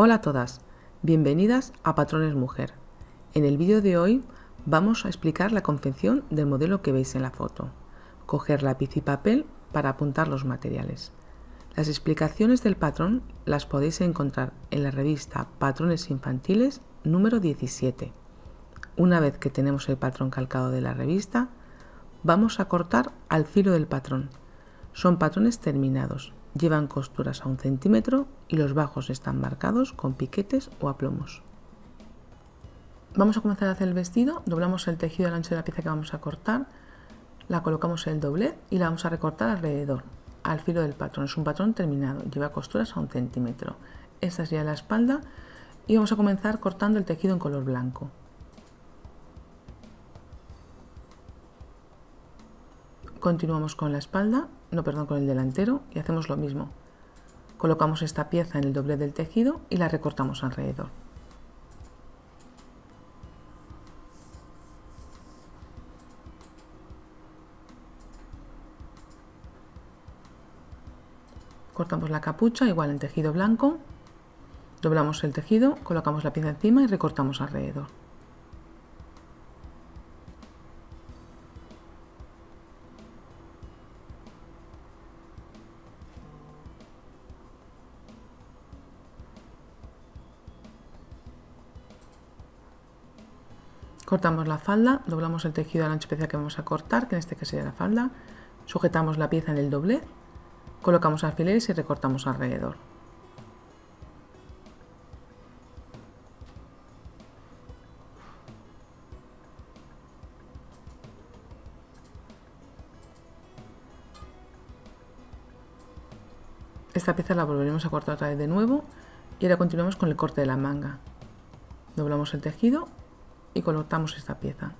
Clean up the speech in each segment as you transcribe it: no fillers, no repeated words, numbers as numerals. Hola a todas, bienvenidas a Patrones Mujer. En el vídeo de hoy vamos a explicar la confección del modelo que veis en la foto. Coger lápiz y papel para apuntar los materiales. Las explicaciones del patrón las podéis encontrar en la revista Patrones Infantiles número 17. Una vez que tenemos el patrón calcado de la revista, vamos a cortar al filo del patrón. Son patrones terminados, llevan costuras a 1 cm y los bajos están marcados con piquetes o aplomos. Vamos a comenzar a hacer el vestido, doblamos el tejido al ancho de la pieza que vamos a cortar, la colocamos en el doblez y la vamos a recortar alrededor, al filo del patrón. Es un patrón terminado, lleva costuras a 1 cm. Esta sería la espalda y vamos a comenzar cortando el tejido en color blanco. Continuamos con la espalda, con el delantero y hacemos lo mismo. Colocamos esta pieza en el doblez del tejido y la recortamos alrededor. Cortamos la capucha igual en tejido blanco, doblamos el tejido, colocamos la pieza encima y recortamos alrededor. Cortamos la falda, doblamos el tejido al ancho especial que vamos a cortar, que en este caso sería la falda, sujetamos la pieza en el doblez, colocamos alfileres y recortamos alrededor. Esta pieza la volveremos a cortar otra vez de nuevo y ahora continuamos con el corte de la manga. Doblamos el tejido y colocamos esta pieza.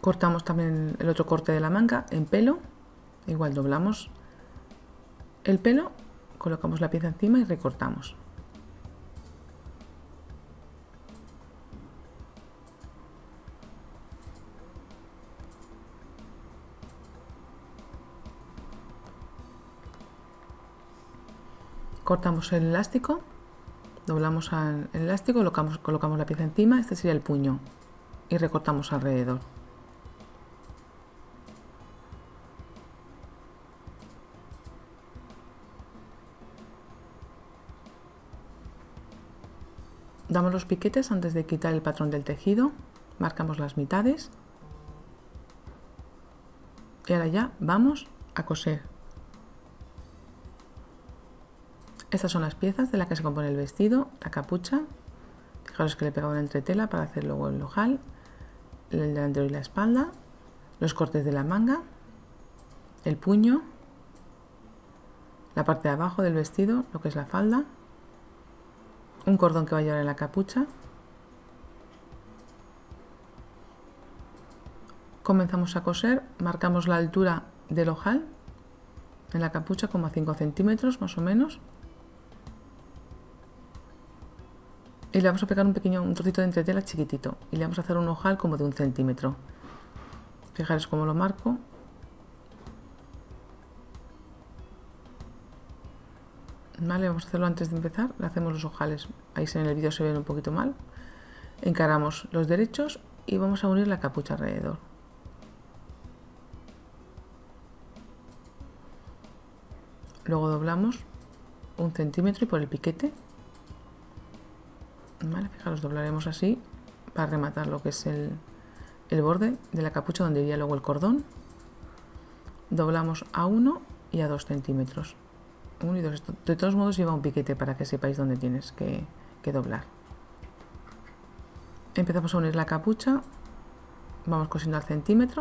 Cortamos también el otro corte de la manga en pelo, igual doblamos el pelo, colocamos la pieza encima y recortamos. Cortamos el elástico, doblamos el elástico, colocamos la pieza encima, este sería el puño y recortamos alrededor. Damos los piquetes antes de quitar el patrón del tejido, marcamos las mitades y ahora ya vamos a coser. Estas son las piezas de las que se compone el vestido, la capucha, fijaros que le he pegado una entretela para hacer luego el ojal, el delantero y la espalda, los cortes de la manga, el puño, la parte de abajo del vestido, lo que es la falda, un cordón que va a llevar en la capucha. Comenzamos a coser, marcamos la altura del ojal en la capucha como a 5 cm más o menos. Y le vamos a pegar un trocito de entretela chiquitito y le vamos a hacer un ojal como de 1 cm. Fijaros cómo lo marco. Vale, vamos a hacerlo antes de empezar, le hacemos los ojales, ahí en el vídeo se ven un poquito mal. Encaramos los derechos y vamos a unir la capucha alrededor. Luego doblamos 1 cm y por el piquete. Vale, fijaros, doblaremos así para rematar lo que es el borde de la capucha donde iría luego el cordón. Doblamos a 1 y a 2 cm. 1 y 2. De todos modos lleva un piquete para que sepáis dónde tienes que doblar. Empezamos a unir la capucha, vamos cosiendo al 1 cm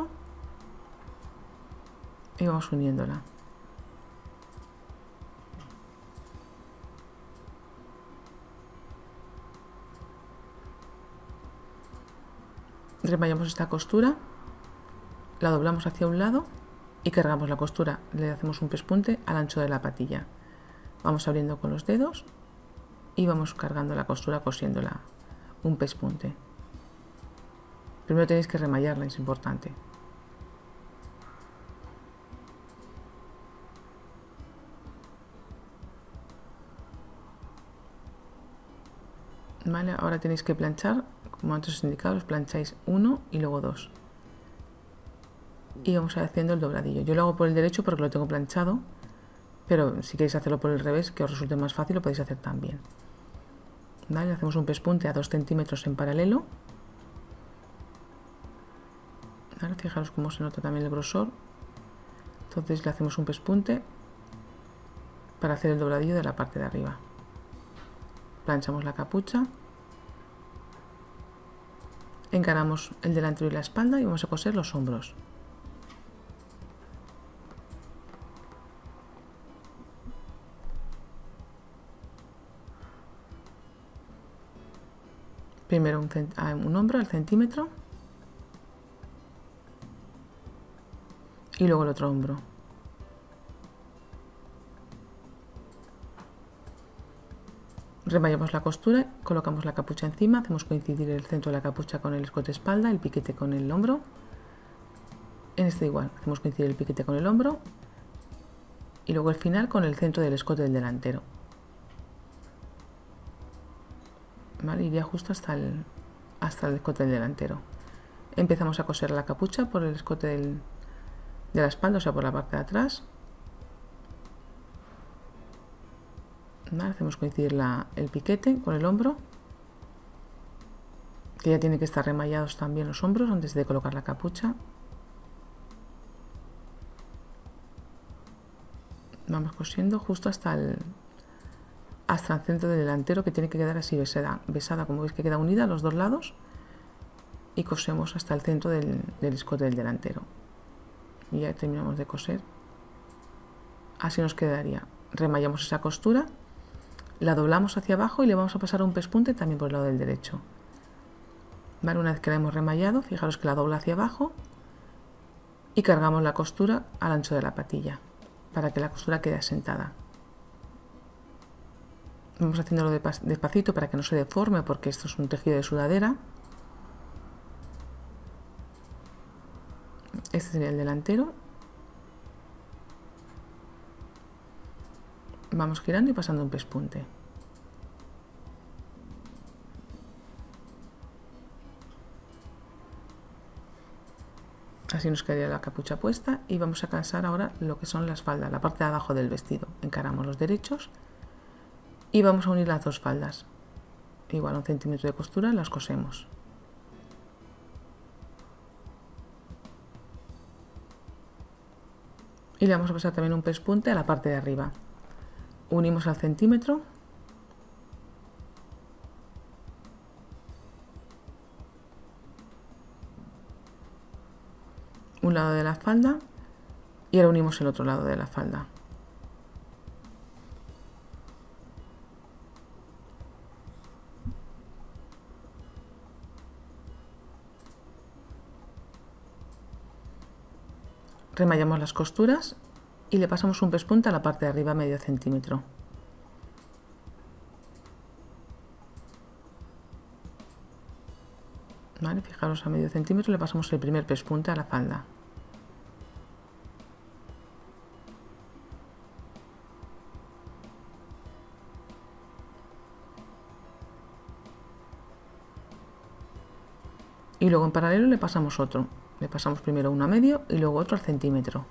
y vamos uniéndola. Remallamos esta costura, la doblamos hacia un lado y cargamos la costura, le hacemos un pespunte al ancho de la patilla. Vamos abriendo con los dedos y vamos cargando la costura cosiéndola un pespunte. Primero tenéis que remallarla, es importante. Vale, ahora tenéis que planchar, como antes os he indicado, os plancháis uno y luego dos. Y vamos haciendo el dobladillo. Yo lo hago por el derecho porque lo tengo planchado, pero si queréis hacerlo por el revés, que os resulte más fácil, lo podéis hacer también. Vale, hacemos un pespunte a 2 centímetros en paralelo. Ahora fijaros cómo se nota también el grosor. Entonces le hacemos un pespunte para hacer el dobladillo de la parte de arriba. Planchamos la capucha, encaramos el delantero y la espalda y vamos a coser los hombros. Primero un hombro al centímetro y luego el otro hombro. Remallamos la costura, colocamos la capucha encima, hacemos coincidir el centro de la capucha con el escote espalda, el piquete con el hombro. En este igual, hacemos coincidir el piquete con el hombro y luego el final con el centro del escote del delantero. Vale, iría justo hasta el escote del delantero. Empezamos a coser la capucha por el escote de la espalda, o sea por la parte de atrás. Vale, hacemos coincidir el piquete con el hombro, que ya tienen que estar remallados también los hombros antes de colocar la capucha. Vamos cosiendo justo hasta el centro del delantero, que tiene que quedar así besada, como veis que queda unida a los dos lados, y cosemos hasta el centro del escote del delantero. Y ya terminamos de coser. Así nos quedaría. Remallamos esa costura, la doblamos hacia abajo y le vamos a pasar un pespunte también por el lado del derecho. Vale, una vez que la hemos remallado, fijaros que la dobla hacia abajo y cargamos la costura al ancho de la patilla para que la costura quede asentada. Vamos haciéndolo despacito para que no se deforme, porque esto es un tejido de sudadera. Este sería el delantero. Vamos girando y pasando un pespunte. Así nos quedaría la capucha puesta y vamos a cansar ahora lo que son las faldas, la parte de abajo del vestido. Encaramos los derechos y vamos a unir las dos faldas. Igual un centímetro de costura, las cosemos. Y le vamos a pasar también un pespunte a la parte de arriba. Unimos al centímetro. Un lado de la falda y ahora unimos el otro lado de la falda. Remallamos las costuras y le pasamos un pespunte a la parte de arriba, medio centímetro. Vale, fijaros, a medio centímetro le pasamos el primer pespunte a la falda. Y luego en paralelo le pasamos otro. Le pasamos primero uno a medio y luego otro al centímetro.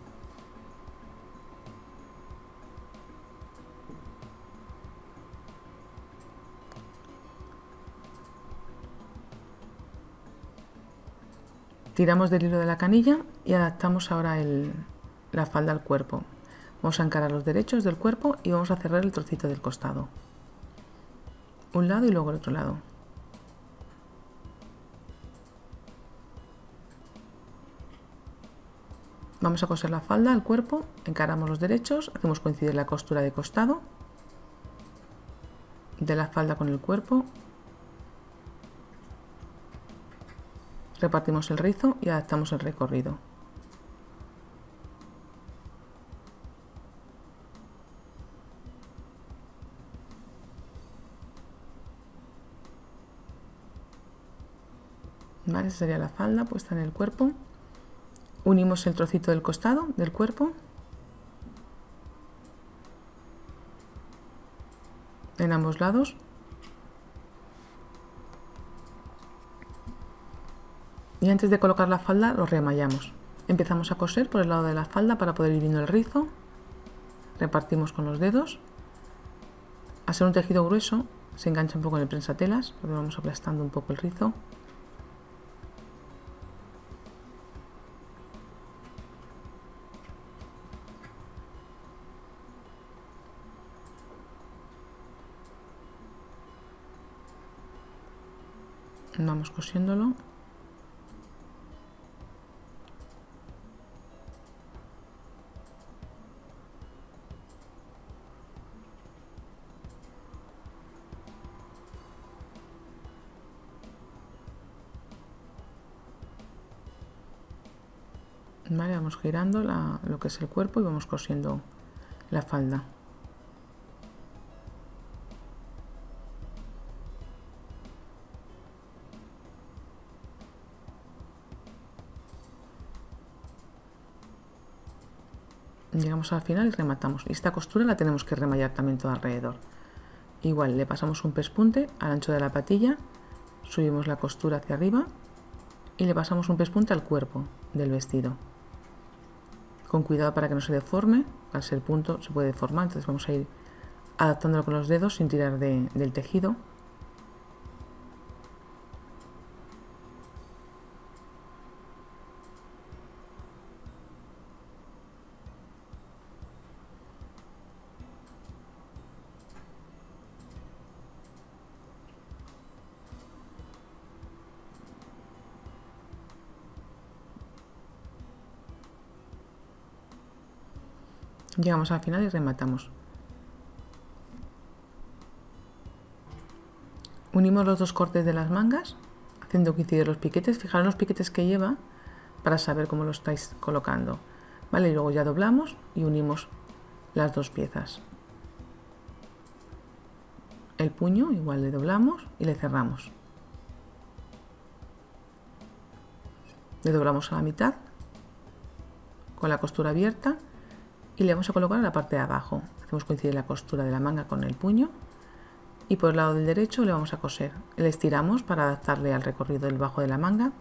Tiramos del hilo de la canilla y adaptamos ahora la falda al cuerpo. Vamos a encarar los derechos del cuerpo y vamos a cerrar el trocito del costado. Un lado y luego el otro lado. Vamos a coser la falda al cuerpo, encaramos los derechos, hacemos coincidir la costura de costado de la falda con el cuerpo. Repartimos el rizo y adaptamos el recorrido. ¿vale? Esa sería la falda puesta en el cuerpo. Unimos el trocito del costado del cuerpo. En ambos lados. Y antes de colocar la falda lo remallamos. Empezamos a coser por el lado de la falda para poder ir viendo el rizo. Repartimos con los dedos. Al ser un tejido grueso se engancha un poco en el prensatelas, lo vamos aplastando un poco el rizo. Vamos cosiéndolo. Vale, vamos girando lo que es el cuerpo y vamos cosiendo la falda. Llegamos al final y rematamos. Y esta costura la tenemos que remallar también todo alrededor. Igual, le pasamos un pespunte al ancho de la patilla, subimos la costura hacia arriba y le pasamos un pespunte al cuerpo del vestido. Con cuidado para que no se deforme, al ser punto se puede deformar, entonces vamos a ir adaptándolo con los dedos sin tirar del tejido. Llegamos al final y rematamos. Unimos los dos cortes de las mangas, haciendo coincidir los piquetes. Fijaros los piquetes que lleva para saber cómo lo estáis colocando. Vale, y luego ya doblamos y unimos las dos piezas. El puño igual le doblamos y le cerramos. Le doblamos a la mitad con la costura abierta. Y le vamos a colocar en la parte de abajo. Hacemos coincidir la costura de la manga con el puño y por el lado del derecho le vamos a coser. Le estiramos para adaptarle al recorrido del bajo de la manga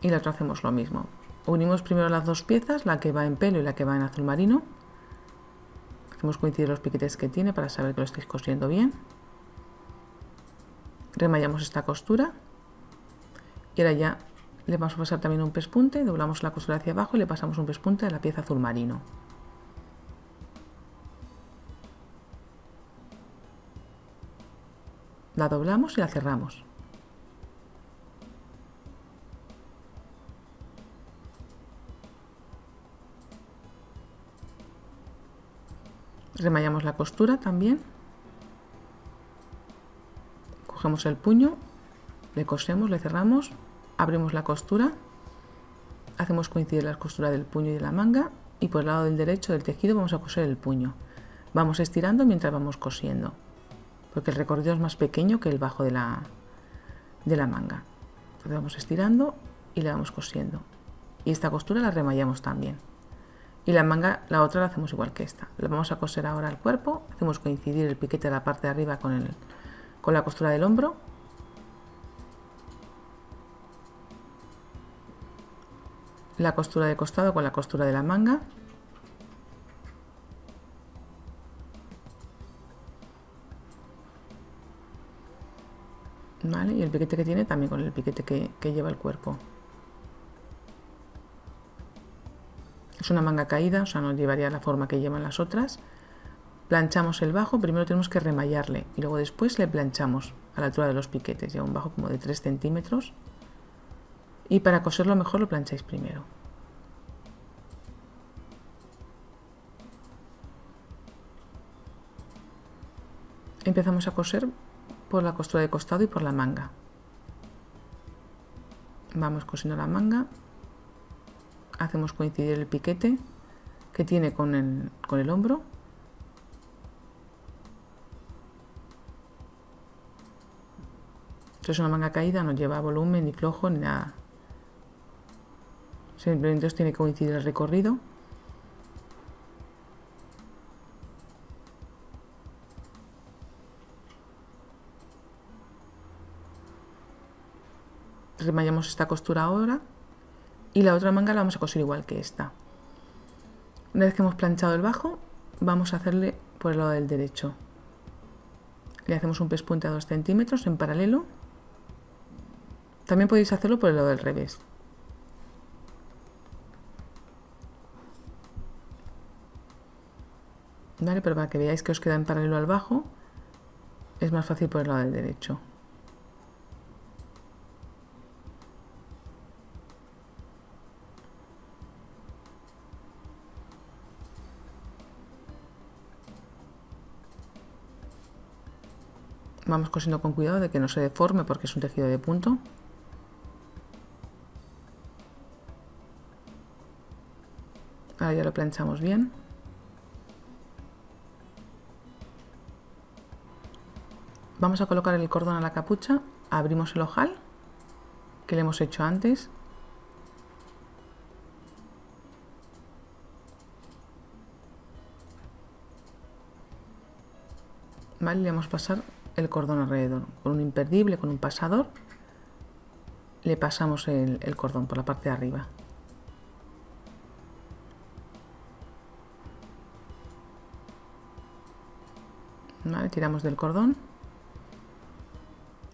y la otra hacemos lo mismo. Unimos primero las dos piezas, la que va en pelo y la que va en azul marino. Hacemos coincidir los piquetes que tiene para saber que lo estáis cosiendo bien. Remallamos esta costura y ahora ya le vamos a pasar también un pespunte, doblamos la costura hacia abajo y le pasamos un pespunte a la pieza azul marino. La doblamos y la cerramos. Remallamos la costura también. Cogemos el puño, le cosemos, le cerramos. Abrimos la costura, hacemos coincidir la costura del puño y de la manga y por el lado del derecho del tejido vamos a coser el puño. Vamos estirando mientras vamos cosiendo, porque el recorrido es más pequeño que el bajo de la manga. Entonces vamos estirando y le vamos cosiendo. Y esta costura la remallamos también. Y la manga, la otra la hacemos igual que esta. La vamos a coser ahora al cuerpo, hacemos coincidir el piquete de la parte de arriba con la costura del hombro. La costura de costado con la costura de la manga. ¿Vale? Y el piquete que tiene también con el piquete que lleva el cuerpo. Es una manga caída, o sea, no llevaría la forma que llevan las otras. Planchamos el bajo, primero tenemos que remallarle y luego después le planchamos a la altura de los piquetes. Lleva un bajo como de 3 centímetros. Y para coserlo mejor lo plancháis primero. Empezamos a coser por la costura de costado y por la manga. Vamos cosiendo la manga. Hacemos coincidir el piquete que tiene con el hombro. Esto es una manga caída, no lleva volumen ni flojo ni nada. Simplemente os tiene que coincidir el recorrido. Remallamos esta costura ahora y la otra manga la vamos a coser igual que esta. Una vez que hemos planchado el bajo, vamos a hacerle por el lado del derecho. Le hacemos un pespunte a 2 centímetros en paralelo. También podéis hacerlo por el lado del revés. Vale, pero para que veáis que os queda en paralelo al bajo, es más fácil por el lado del derecho. Vamos cosiendo con cuidado de que no se deforme porque es un tejido de punto. Ahora ya lo planchamos bien. Vamos a colocar el cordón a la capucha, abrimos el ojal que le hemos hecho antes. Vale, le vamos a pasar el cordón alrededor, con un imperdible, con un pasador, le pasamos el cordón por la parte de arriba. Vale, tiramos del cordón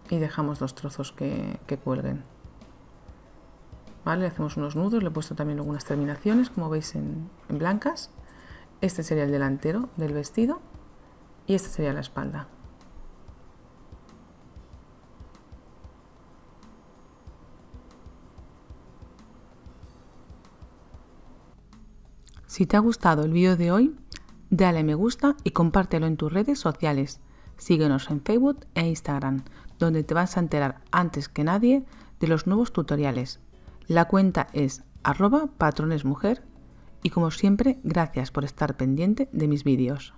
y dejamos dos trozos que cuelguen. Vale, le hacemos unos nudos, le he puesto también algunas terminaciones, como veis en blancas. Este sería el delantero del vestido y esta sería la espalda. Si te ha gustado el vídeo de hoy, dale me gusta y compártelo en tus redes sociales. Síguenos en Facebook e Instagram, donde te vas a enterar antes que nadie de los nuevos tutoriales. La cuenta es @patronesmujer y como siempre, gracias por estar pendiente de mis vídeos.